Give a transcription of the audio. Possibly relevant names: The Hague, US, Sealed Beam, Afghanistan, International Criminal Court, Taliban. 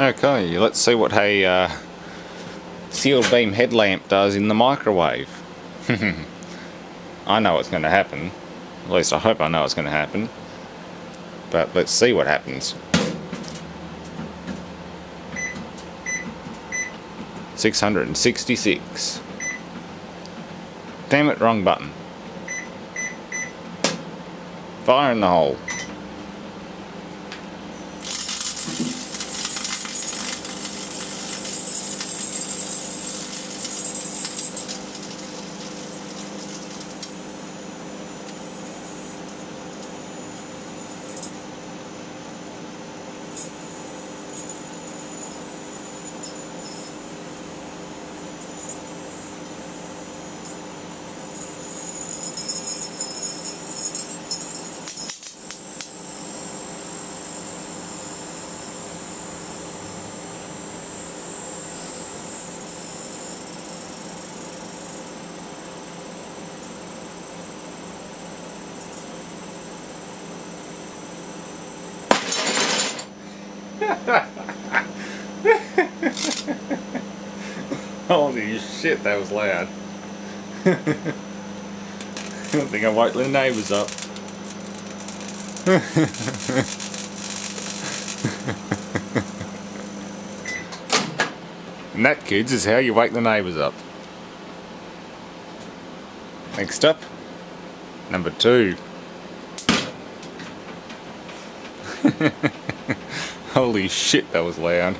Okay, let's see what a sealed beam headlamp does in the microwave. I know it's going to happen. At least I hope I know it's going to happen. But let's see what happens. 666. Damn it, wrong button. Fire in the hole. Holy shit, that was loud. I think I woke the neighbours up. And that, kids, is how you wake the neighbours up. Next up, number 2. Holy shit, that was loud.